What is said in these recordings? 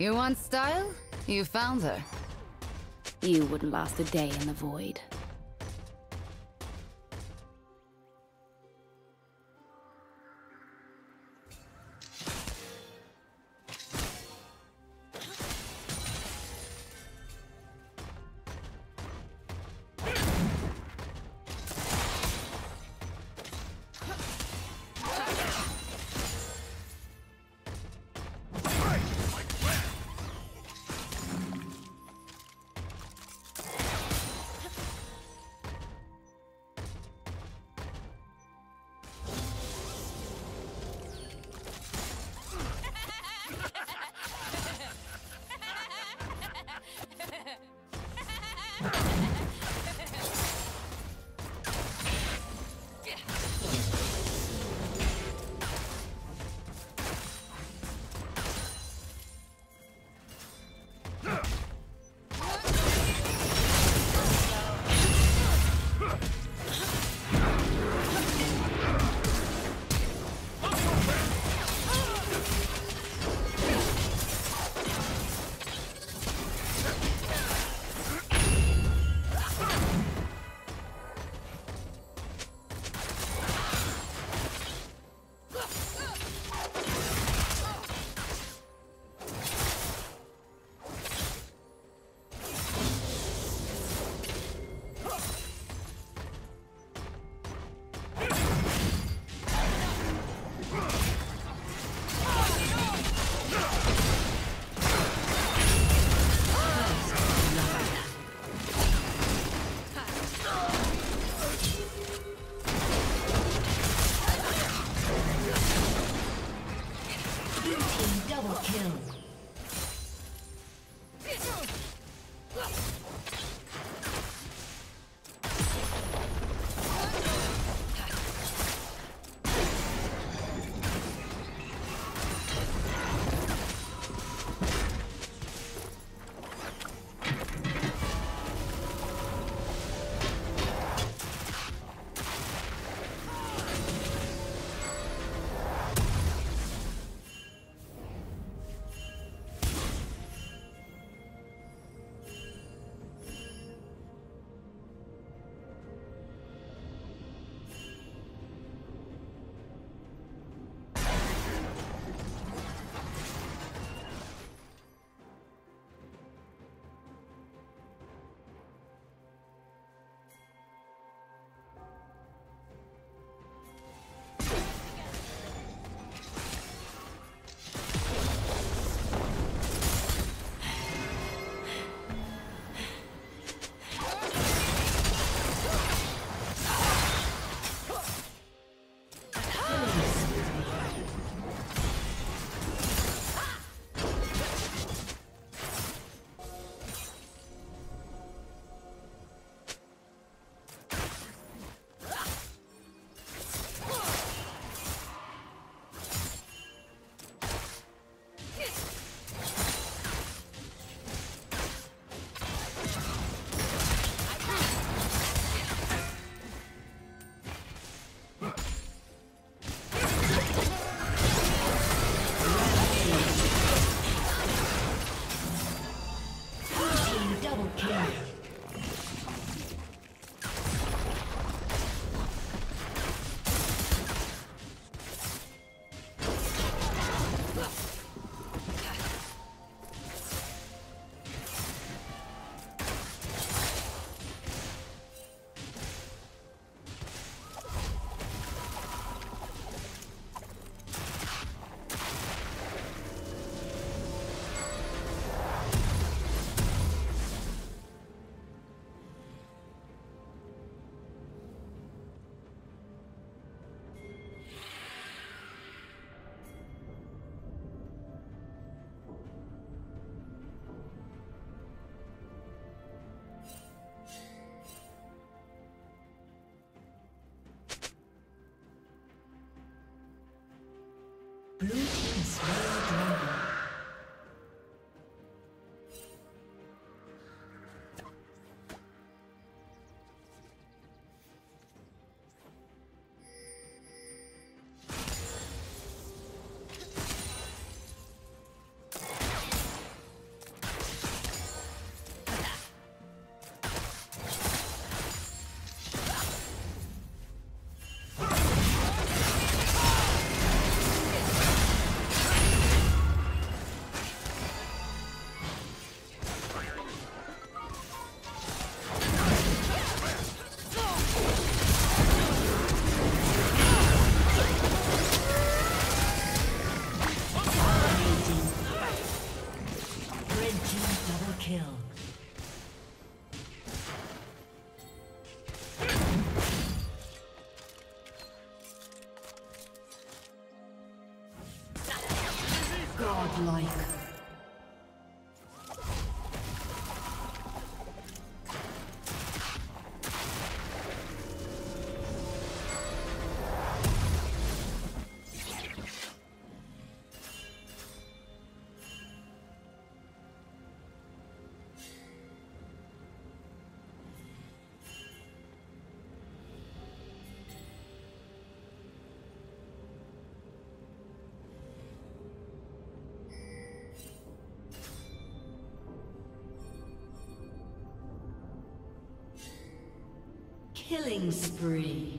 You want style? You found her. You wouldn't last a day in the void. Killing spree.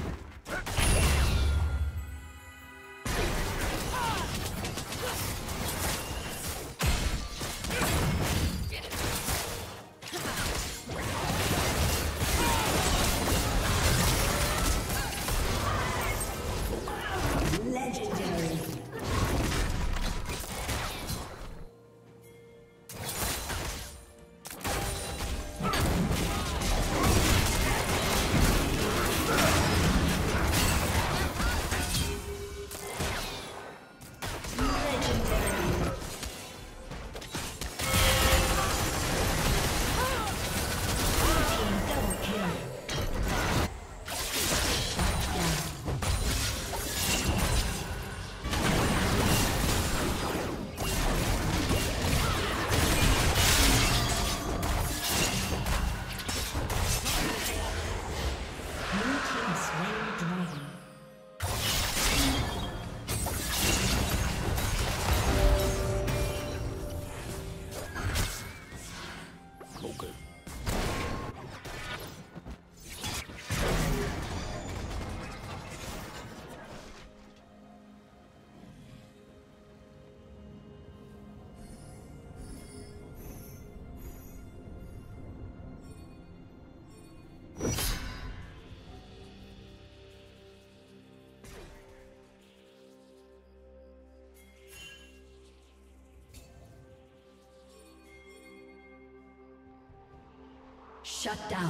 Shut down.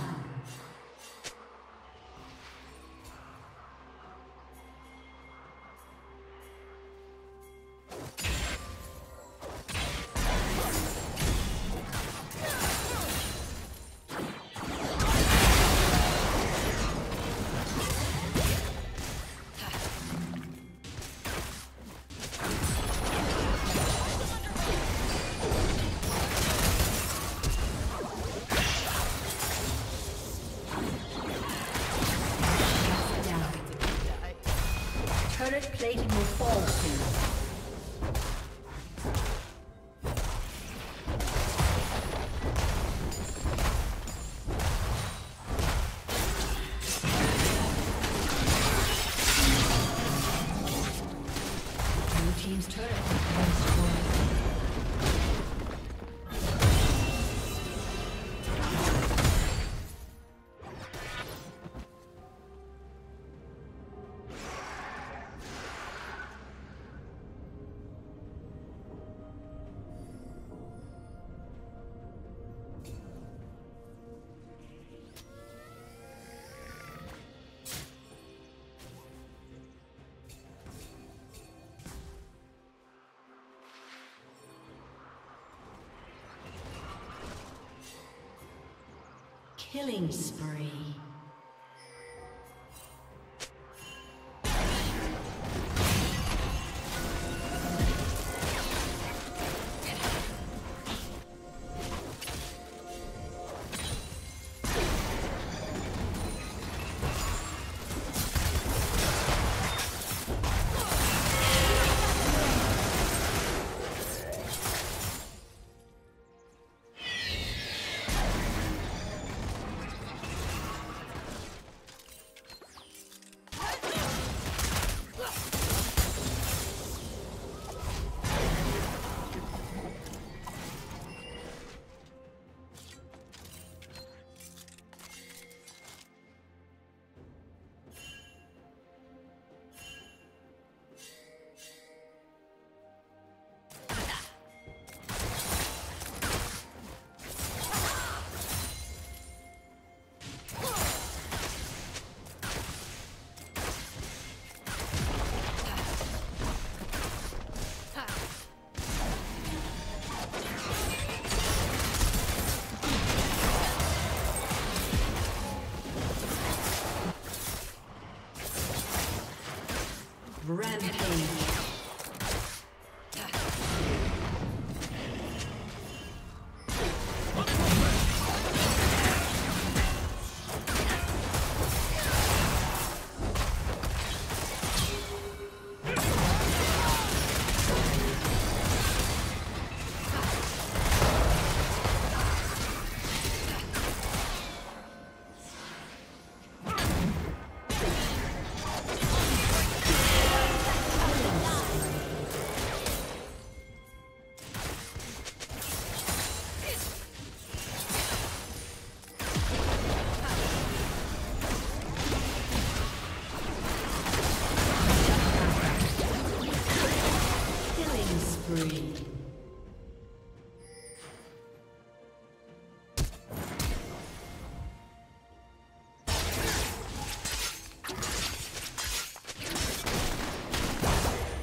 Killing spree.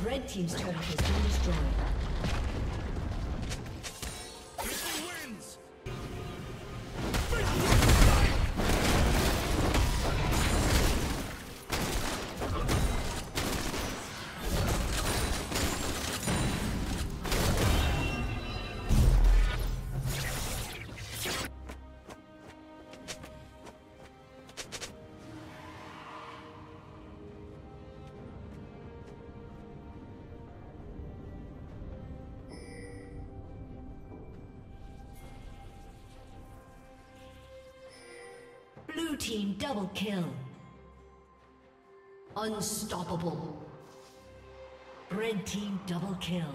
Red team's turret has been destroyed. Blue team double kill. Unstoppable. Red team double kill.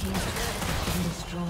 team has been destroyed.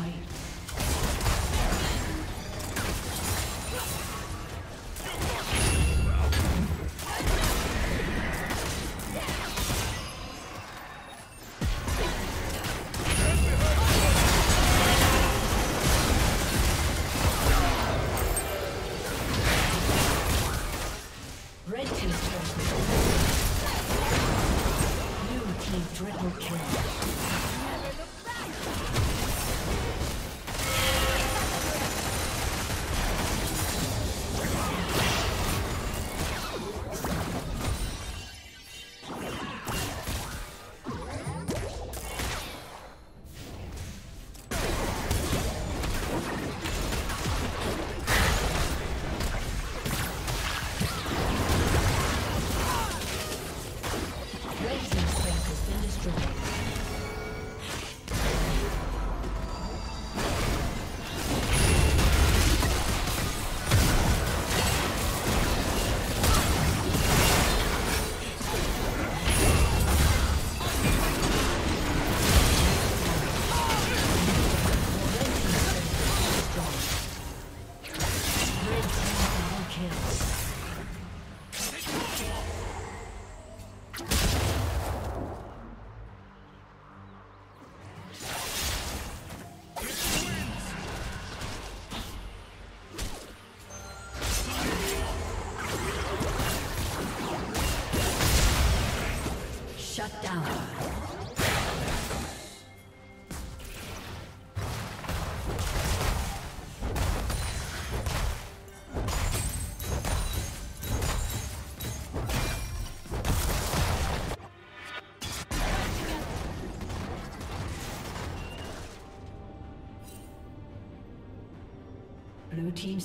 Shut down. Blue team's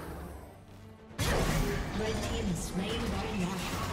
Red team is slain Baron Nashor.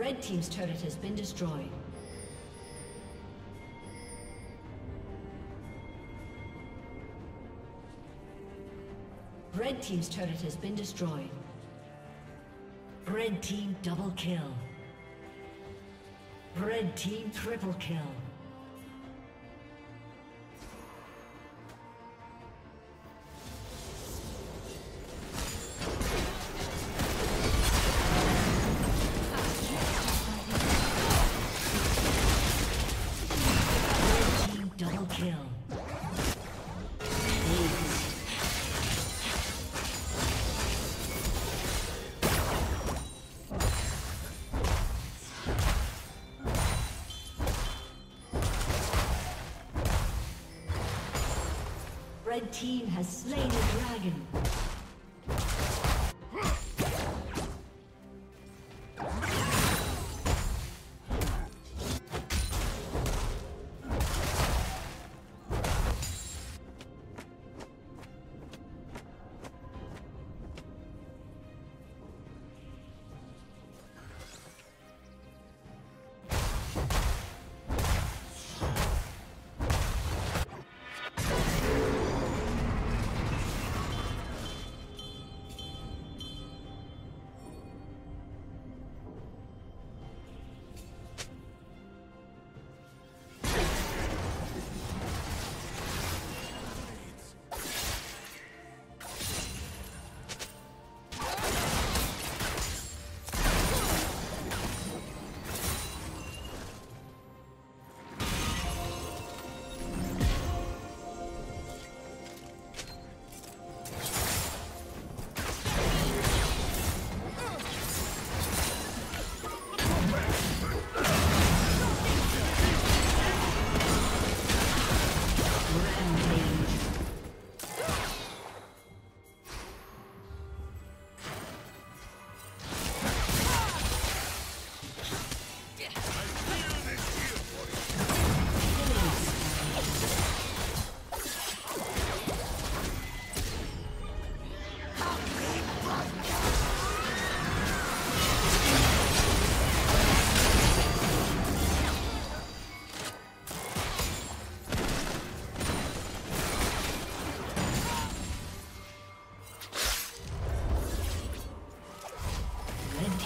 Red Team's turret has been destroyed. Red Team's turret has been destroyed. Red Team double kill. Red Team triple kill. Red Team has slain the dragon.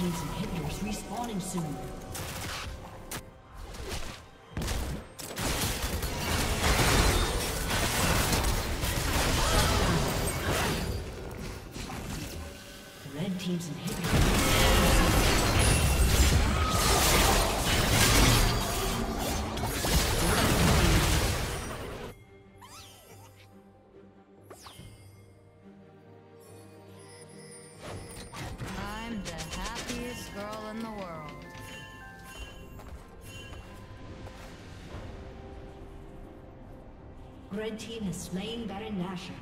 Inhibitors respawning soon. Red Team's Red Team has slain Baron Nashor.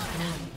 destroyed.